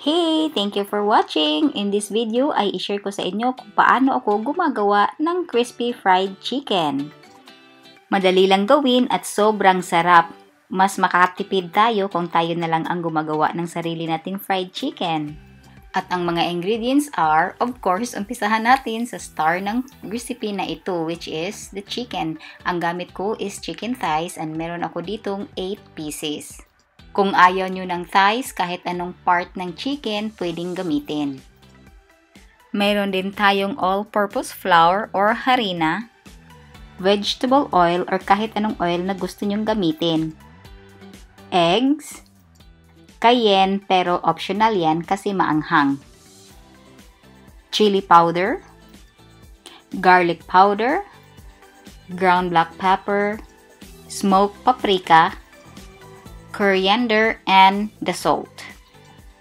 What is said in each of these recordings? Hey! Thank you for watching! In this video ay i-share ko sa inyo kung paano ako gumagawa ng crispy fried chicken. Madali lang gawin at sobrang sarap. Mas makatipid tayo kung tayo na lang ang gumagawa ng sarili nating fried chicken. At ang mga ingredients are, of course, umpisahan natin sa star ng recipe na ito, which is the chicken. Ang gamit ko is chicken thighs and meron ako ditong 8 pieces. Kung ayaw nyo ng thighs, kahit anong part ng chicken, pwedeng gamitin. Mayroon din tayong all-purpose flour or harina, vegetable oil or kahit anong oil na gusto nyong gamitin, eggs, cayenne pero optional yan kasi maanghang, chili powder, garlic powder, ground black pepper, smoked paprika, coriander, and the salt.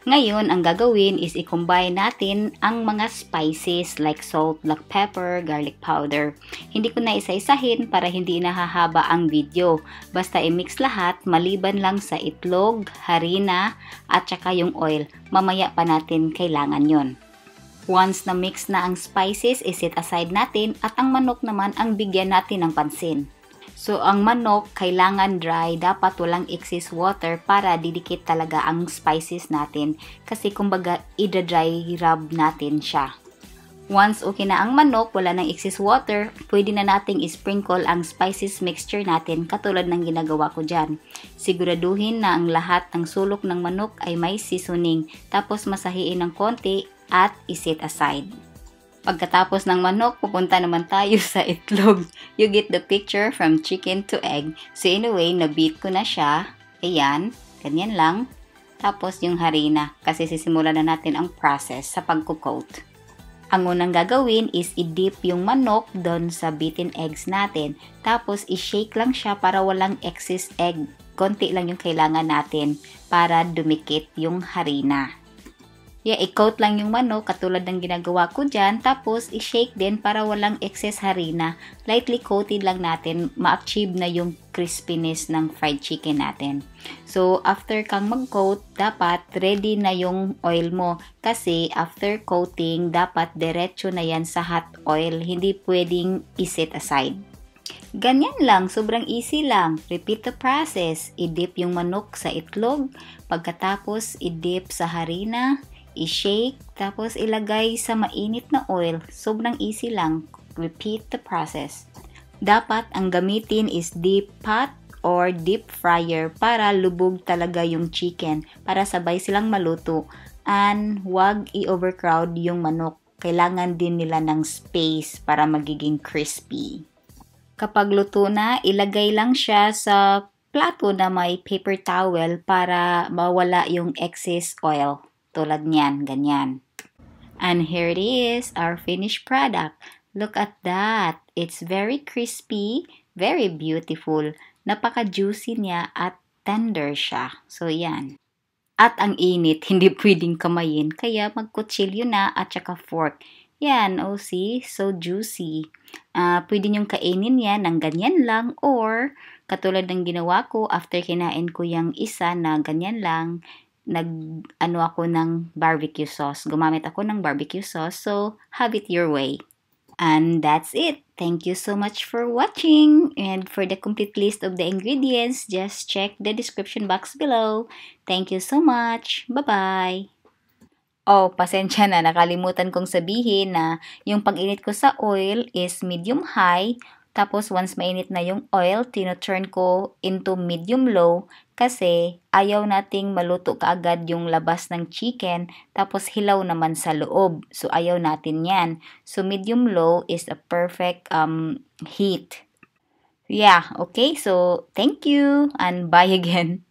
Ngayon, ang gagawin is i-combine natin ang mga spices like salt, black pepper, garlic powder. Hindi ko na isa-isahin para hindi nahahaba ang video. Basta i-mix lahat maliban lang sa itlog, harina, at saka yung oil. Mamaya pa natin kailangan yon. Once na mix na ang spices, i-set aside natin at ang manok naman ang bigyan natin ng pansin. So, ang manok, kailangan dry, dapat walang excess water para didikit talaga ang spices natin. Kasi kumbaga, i-dry rub natin siya. Once okay na ang manok, wala ng excess water, pwede na nating isprinkle ang spices mixture natin katulad ng ginagawa ko dyan. Siguraduhin na ang lahat ng sulok ng manok ay may seasoning, tapos masahiin ng konti at i-set aside. Pagkatapos ng manok, pupunta naman tayo sa itlog. You get the picture from chicken to egg. So anyway, na-beat ko na siya. Ayan, ganyan lang. Tapos yung harina, kasi sisimula na natin ang process sa pagkukoat. Ang unang gagawin is i-dip yung manok doon sa beaten eggs natin. Tapos i-shake lang siya para walang excess egg. Konti lang yung kailangan natin para dumikit yung harina. I-coat lang yung manok katulad ng ginagawa ko dyan, tapos i-shake din para walang excess harina. Lightly coated lang natin, ma-achieve na yung crispiness ng fried chicken natin. So, after kang mag-coat, dapat ready na yung oil mo. Kasi, after coating, dapat diretso na yan sa hot oil. Hindi pwedeng i-set aside. Ganyan lang, sobrang easy lang. Repeat the process. I-dip yung manok sa itlog, pagkatapos i-dip sa harina, i-shake, tapos ilagay sa mainit na oil. Sobrang easy lang. Repeat the process. Dapat ang gamitin is deep pot or deep fryer para lubog talaga yung chicken. Para sabay silang maluto. And huwag i-overcrowd yung manok. Kailangan din nila ng space para magiging crispy. Kapag luto na, ilagay lang siya sa plato na may paper towel para mawala yung excess oil. Tulad niyan, ganyan. And here it is, our finished product. Look at that. It's very crispy, very beautiful. Napaka-juicy niya at tender siya. So, yan. At ang init, hindi pwedeng kamayin. Kaya magkutsilyo na at saka fork. Yan, oh see, so juicy. Pwede niyong kainin yan ng ganyan lang or katulad ng ginawa ko after kinain ko yung isa na ganyan lang. Ako ng barbecue sauce. Gumamit ako ng barbecue sauce. So, have it your way. And that's it. Thank you so much for watching. And for the complete list of the ingredients, just check the description box below. Thank you so much. Bye-bye. Oh, pasensya na. Nakalimutan kong sabihin na yung pag-init ko sa oil is medium-high. Tapos, once mainit na yung oil, tino-turn ko into medium-low kasi ayaw nating maluto kaagad yung labas ng chicken tapos hilaw naman sa loob. So, ayaw natin yan. So, medium-low is a perfect heat. Yeah, okay. So, thank you and bye again.